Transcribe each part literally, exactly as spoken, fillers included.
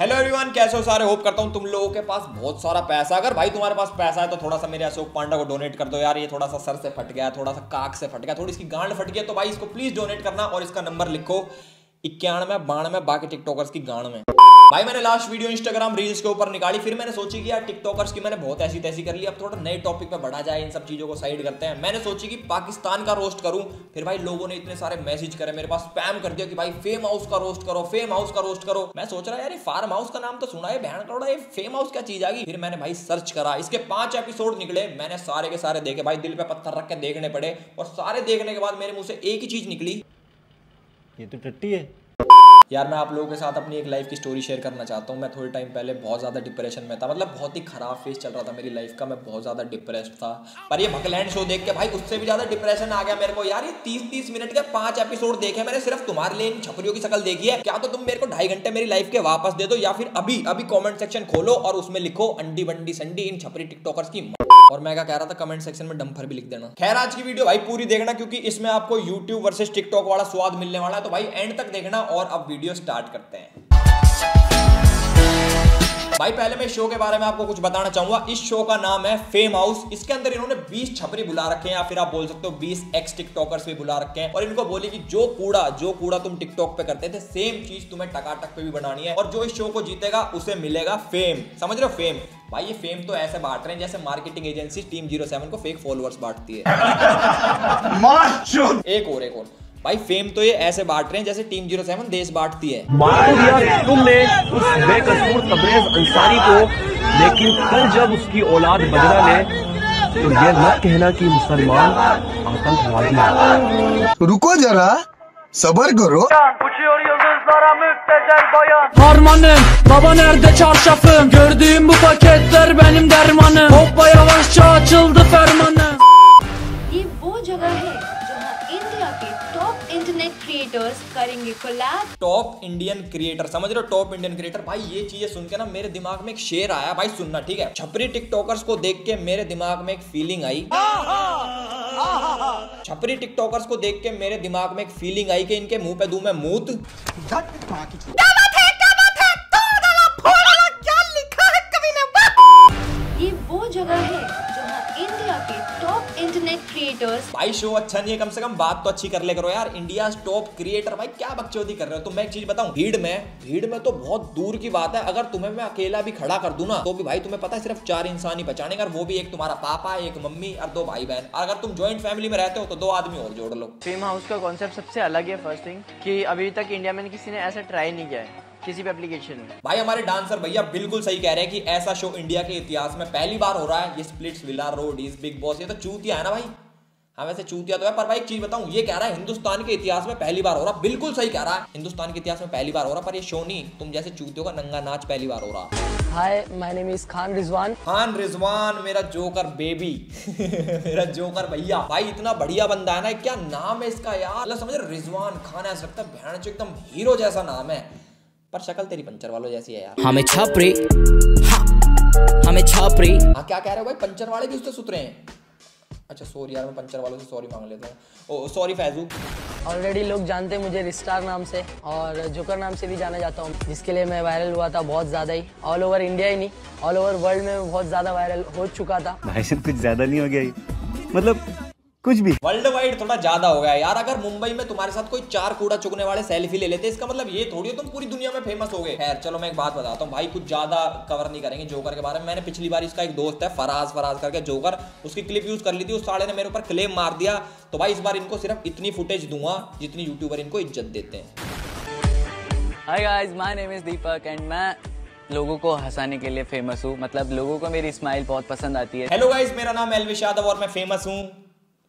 Hello everyone, कैसे हो सारे। होप करता हूँ तुम लोगों के पास बहुत सारा पैसा। अगर भाई तुम्हारे पास पैसा है तो थोड़ा सा मेरे अशोक पांडा को डोनेट कर दो यार। ये थोड़ा सा सर से फट गया, थोड़ा सा काक से फट गया, थोड़ी इसकी गांड फट गया, तो भाई इसको प्लीज डोनेट करना। और इसका नंबर लिखो इक्यानवे बानवे बाकी टिकटॉकर्स की गांड में। भाई मैंने लास्ट वीडियो इंस्टाग्राम रील्स के ऊपर निकाली, फिर मैंने सोची कि यार टिकटॉकर्स की मैंने बहुत ऐसी तैसी कर ली, अब थोड़ा नए टॉपिक पे बढ़ा जाए, इन सब चीज़ों को साइड करते हैं। मैंने सोची कि पाकिस्तान का रोस्ट करूं, फिर भाई लोगों ने इतने सारे मैसेज करे, मेरे पास स्पैम कर दिया कि भाई फेम हाउस का रोस्ट करो, फेम हाउस का रोस्ट करो। मैं सोच रहा यार ये फार्म हाउस का नाम तो सुना है, बहन करोड़ा ये फेम हाउस क्या चीज आ गई। फिर मैंने भाई सर्च करा, इसके पांच एपिसोड निकले, मैंने सारे के सारे देखे, भाई दिल पे पत्थर रख के देखने पड़े। और सारे देखने के बाद मेरे मुँह से एक ही चीज निकली, ये तो टट्टी है। यार मैं आप लोगों के साथ अपनी एक लाइफ की स्टोरी शेयर करना चाहता हूँ। मैं थोड़े टाइम पहले बहुत ज़्यादा डिप्रेशन में था, मतलब बहुत ही खराब फेज चल रहा था मेरी लाइफ का, मैं बहुत ज़्यादा डिप्रेस्ड था। पर ये भक्कलैंड शो देख के भाई उससे भी ज़्यादा डिप्रेशन आ गया मेरे को। यार ये तीस तीस मिनट के पांच एपिसोड देखे मैंने, सिर्फ तुम्हारे लिए इन छपरियों की शक्ल देखी है। क्या तो तुम मेरे को ढाई घंटे मेरी लाइफ के वापस दे दो, या फिर अभी अभी कॉमेंट सेक्शन खोलो और उसमें लिखो अंडी बंडी संडी इन छपरी टिकटॉकर्स की। और मैं क्या कह रहा था, कमेंट सेक्शन में डंपर भी लिख देना। खैर आज की वीडियो भाई पूरी देखना, क्योंकि इसमें आपको यूट्यूब वर्सेस टिकटॉक वाला स्वाद मिलने वाला है, तो भाई एंड तक देखना। और अब वीडियो स्टार्ट करते हैं। भाई पहले मैं शो के बारे में आपको कुछ बताना चाहूंगा। इस शो का नाम है फेम हाउस। इसके अंदर इन्होंने बीस छपरी बुला रखे हैं, या फिर आप बोल सकते हो बीस एक्स टिकटॉकर्स भी बुला रखे हैं। और इनको बोले कि जो कूड़ा जो कूड़ा तुम टिकटॉक पे करते थे, सेम चीज तुम्हें टकाटक पे भी बनानी है। और जो इस शो को जीतेगा उसे मिलेगा फेम। समझ रहे हो फेम। भाई ये फेम तो ऐसे बांट रहे हैं जैसे marketing agency team zero seven को फेक फॉलोअर्स बांटती है। एक और एक और भाई फेम तो ये ऐसे बांट रहे हैं जैसे टीम ज़ीरो सेवन देश बांटती है। मार दिया तुमने उस बेकसूर तबरेज अंसारी को, लेकिन कल जब उसकी औलाद बदला ले तो ये मत कहना कि मुसलमान आतंकवादी। रुको जरा, सबर करो। Harmanım, baba nerede çarşafım? Gördüğüm bu paketler benim dermanım. Hoppa yavaşça açıldı fermanım. ये वो जगह है जहाँ इंडिया के टॉप इंटरनेट क्रिएटर्स करेंगे कोलैब। टॉप इंडियन क्रिएटर, समझ रहे हो, टॉप इंडियन क्रिएटर। भाई ये चीजें सुन के ना मेरे दिमाग में एक शेर आया, भाई सुनना ठीक है। छपरी टिकटॉकर्स को देख के मेरे दिमाग में एक फीलिंग आई। छपरी टिकटॉकर्स को देख के मेरे दिमाग में एक फीलिंग आई कि इनके मुंह पे दूं मैं मूत। ये वो जगह है जहाँ इंडिया के टॉप इंटरनेट क्रिएटर्स। भाई शो अच्छा नहीं है, कम से कम बात तो अच्छी कर ले करो यार। इंडिया टॉप क्रिएटर, भाई क्या बकचोदी कर रहे हो। तो मैं एक चीज बताऊं, भीड़ में भीड़ में तो बहुत दूर की बात है, अगर तुम्हें मैं अकेला भी खड़ा कर दूं ना तो भी भाई तुम्हें पता है सिर्फ चार इंसान ही पहचानेंगे, और वो भी एक तुम्हारा पापा, एक मम्मी और दो भाई बहन। अगर तुम ज्वाइंट फैमिली में रहते हो तो दो आदमी और जोड़ लो। फेम हाउस का कॉन्सेप्ट सबसे अलग है। फर्स्ट थिंग कि अभी तक इंडिया में किसी ने ऐसा ट्राई नहीं किया है किसी भी एप्लीकेशन में। भाई हमारे डांसर भैया बिल्कुल सही कह रहे हैं कि ऐसा शो इंडिया के इतिहास में पहली बार हो रहा है। ये स्प्लिट्स, विला रोड, इस बिग बॉस, ये तो चूतिया है ना भाई। हाँ वैसे चूतिया तो है, पर भाई एक चीज बताऊं, ये कह रहा है हिंदुस्तान के इतिहास में पहली बार हो रहा। बिल्कुल सही कह रहा है, हिंदुस्तान के इतिहास में पहली बार हो रहा। पर ये शो नहीं, तुम जैसे चूतियों का नंगा नाच पहली बार हो रहा। Hi my name is Khan Rizwan. Khan Rizwan मेरा जोकर बेबी। मेरा जोकर भैया, भाई इतना बढ़िया बंदा है ना, क्या नाम है इसका यार, समझ रहे, रिजवान खान। ऐसा लगता है भैंस एकदम हीरो जैसा नाम है, पर शक्ल तेरी पंचर वालों जैसी है यार। हमें छापरी, हमें छापरी। हाँ क्या कह रहे हो भाई, पंचर वाले भी उससे सुतरे हैं। अच्छा सॉरी यार, मैं पंचर वालों से सॉरी मांग लेता हूँ। ओ सॉरी फैजू। ऑलरेडी लोग जानते हैं मुझे रिस्टार नाम से और जोकर नाम से भी जाना जाता हूँ, जिसके लिए मैं वायरल हुआ था बहुत ज्यादा ही। ऑल ओवर इंडिया ही नहीं, ऑल ओवर वर्ल्ड में बहुत ज्यादा वायरल हो चुका था। भाई सब कुछ ज्यादा नहीं हो गया, मतलब कुछ भी वर्ल्ड वाइड थोड़ा ज्यादा हो गया यार। अगर मुंबई में तुम्हारे साथ कोई चार कूड़ा चुगने वाले सेल्फी ले लेते, इसका मतलब ये थोड़ी हो तुम पूरी दुनिया में फेमस हो गए। खैर चलो मैं एक बात बताता हूँ भाई, कुछ ज्यादा कवर नहीं करेंगे जोकर के बारे में। मैंने पिछली बार, इसका एक दोस्त है फराज फराज करके जोकर, उसकी क्लिप यूज कर ली थी, उस साले ने मेरे ऊपर क्लेम मार दिया। तो भाई इस बार इनको सिर्फ इतनी फुटेज दूंगा जितनी यूट्यूबर इनको इज्जत देते हैं। Hi guys, my name is Deepak and मैं लोगों को हंसाने के लिए फेमस हूँ, मतलब लोगों को मेरी स्माइल बहुत पसंद आती है। हेलो गाइस, मेरा नाम एल्विश यादव और मैं फेमस हूँ,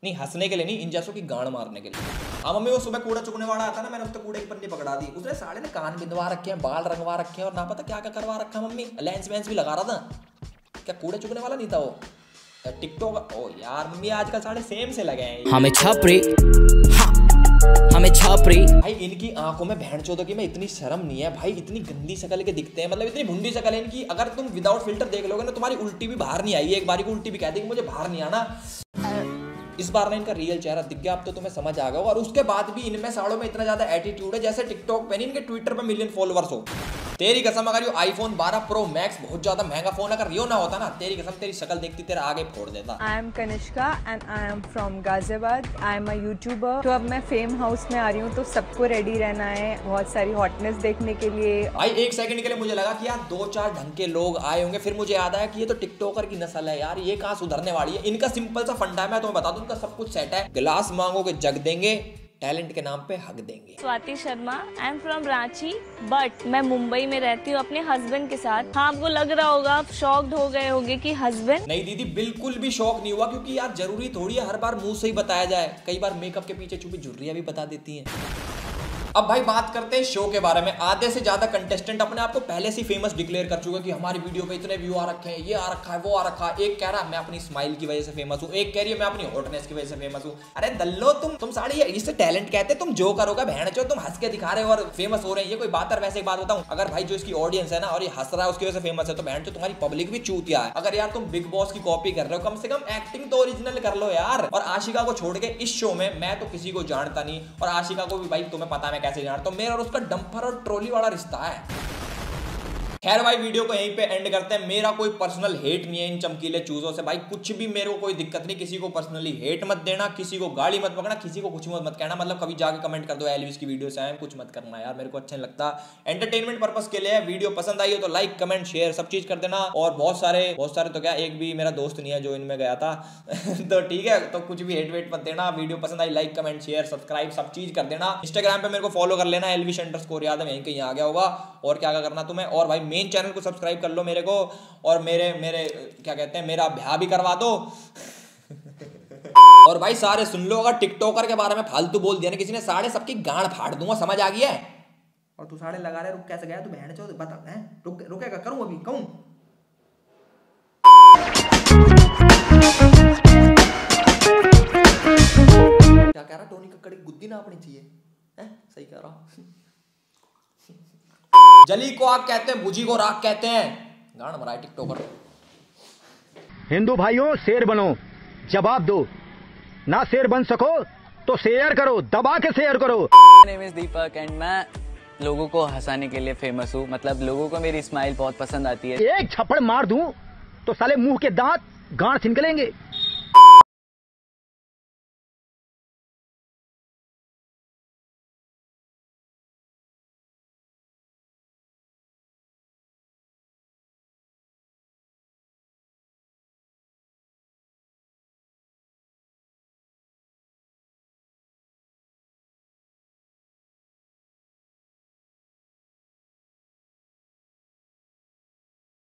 नहीं हंसने के लिए नहीं, इन जैसों की गांड मारने के लिए। हाँ मम्मी, वो सुबह कूड़ा चुगने वाला आता ना, मैंने उसको कूड़े की पन्नी पकड़ा दी, उसने साले ने कान बिंदवा रखे हैं, बाल रंगवा रखे हैं, और ना पता क्या क्या करवा रखा। मम्मी लेंस वेंस भी लगा रहा था। क्या कूड़े चुगने वाला नहीं था वो टिकटॉक? ओ यार मम्मी आजकल साले सेम से लगे हैं। हमें छापरी, हमें छापरी। भाई इनकी आंखों में बहन चौधरी की मैं इतनी शर्म नहीं है भाई, इतनी गंदी शकल के दिखते हैं, मतलब इतनी भुंडी शकल है इनकी। अगर तुम विदाउट फिल्टर देख लोगे ना तुम्हारी उल्टी भी बाहर नहीं आई। एक बारी को उल्टी भी कहती है मुझे बाहर नहीं आना। इस बार ना इनका रियल चेहरा दिख गया, अब तो तुम्हें समझ आ गया। और उसके बाद भी इनमें साड़ों में इतना ज्यादा एटीट्यूड है जैसे टिकटॉक पे नहीं, इनके ट्विटर पे मिलियन फॉलोअर्स हो। तेरी कसम अगर यो आईफोन बारह प्रो मैक्स बहुत ज्यादा महंगा फोन अगर यो ना होता ना, तेरी कसम तेरी शकल देखती तेरा आगे फोड़ देता। I am Kanishka and I am from Ghaziabad. I am a YouTuber. तो अब मैं फेम हाउस में आ रही हूँ, तो सबको रेडी रहना है बहुत सारी हॉटनेस देखने के लिए। भाई एक सेकंड के लिए मुझे लगा कि यार दो चार ढंग के लोग आए होंगे, फिर मुझे याद आया कि ये तो टिकटॉकर की नस्ल है यार, ये कहाँ सुधरने वाली है। इनका सिंपल सा फंडा है, मैं तुम्हें बता दूं, इनका सब कुछ सेट है। गिलास मांगोगे जग देंगे, टैलेंट के नाम पे हक देंगे। Swati Sharma, I am from Ranchi but मैं मुंबई में रहती हूँ अपने हस्बैंड के साथ। हाँ, आपको लग रहा होगा, आप शॉक्ड हो गए होंगे कि हस्बैंड। नहीं दीदी, बिल्कुल भी शॉक नहीं हुआ, क्योंकि यार जरूरी थोड़ी है हर बार मुंह से ही बताया जाए। कई बार मेकअप के पीछे छुपी झुर्रियां भी बता देती है। अब भाई बात करते हैं शो के बारे में। आधे से ज्यादा कंटेस्टेंट अपने आप को पहले से फेमस डिक्लेयर कर चुके हैं कि हमारी वीडियो पे इतने व्यू आ रखे हैं, ये आ रखा है, वो आ रखा है। एक कह रहा है मैं अपनी स्माइल की वजह से फेमस हूँ, एक कह रही है मैं अपनी हॉटनेस की वजह से फेमस हूँ। अरे दल्लो, तुम तुम साड़ी इससे टैलेंट कहते, तुम जो करोगे बहन चो, तुम हंस के दिखा रहे हो और फेमस हो रहे हैं, ये कोई बात है। वैसे एक बात बताऊँ, अगर भाई जो इसकी ऑडियंस है ना और ये हंस रहा है उसकी वजह से फेमस है, तो बहन चो तुम्हारी पब्लिक भी चूतिया है। अगर यार तुम बिग बॉस की कॉपी कर रहे हो, कम से कम एक्टिंग तो ओरिजिनल कर लो यार। और आशिका को छोड़ के इस शो में मैं तो किसी को जानता नहीं, और आशिका को भी भाई तुम्हें पता मैं कैसे जानता हूं, मेरा और उसका डंपर और ट्रॉली वाला रिश्ता है। खैर भाई वीडियो को यहीं पे एंड करते हैं। मेरा कोई पर्सनल हेट नहीं है इन चमकीले चूजों से, भाई कुछ भी मेरे को कोई दिक्कत नहीं। किसी को पर्सनली हेट मत देना, किसी को गाली मत पकड़ना, किसी को कुछ मत मत कहना। मतलब कभी जाके कमेंट कर दो एल्विश की वीडियो से आए, कुछ मत करना यार, मेरे को अच्छा नहीं लगता। एंटरटेनमेंट पर्पस के लिए वीडियो पसंद आई हो तो लाइक कमेंट शेयर सब चीज कर देना। और बहुत सारे बहुत सारे तो क्या, एक भी मेरा दोस्त नहीं है जो इनमें गया था तो ठीक है, तो कुछ भी हेट वेट मत देना। वीडियो पसंद आई लाइक कमेंट शेयर सब्सक्राइब सब चीज कर देना। इंस्टाग्राम पे मेरे को फॉलो कर लेना, एल्विश अंडरस्कोर यादव, यहीं कहीं आ गया होगा। और क्या क्या करना तुम्हें, और भाई मेन चैनल को सब्सक्राइब कर लो मेरे को, और मेरे मेरे क्या कहते हैं मेरा ब्याह भी करवा दो और भाई सारे सुन लो, अगर टिकटॉकर के बारे में फालतू बोल दिया ना किसी ने, सारे सबकी गांड फाड़ दूंगा, समझ आ गई है। और तू सारे लगा रहे, रुक कैसे गया तू बहन चोद, बता हैं रुक रुकेगा करूं अभी कहूं। क्या कह रहा, टोनी कक्कड़ की गुद्दी ना अपनी चाहिए हैं, सही कह रहा हूं। जली को आग कहते हैं, बुझी को राख कहते हैं, गाना बनाए टिकटॉकर। हिंदू भाइयों शेर बनो, जवाब दो ना, शेर बन सको तो शेयर करो, दबा के शेयर करो। My name is Deepak and मैं लोगों को हंसाने के लिए फेमस हूँ। मतलब लोगों को मेरी स्माइल बहुत पसंद आती है। एक छप्पड़ मार दूं तो साले मुंह के दांत गांठ छिनक लेंगे।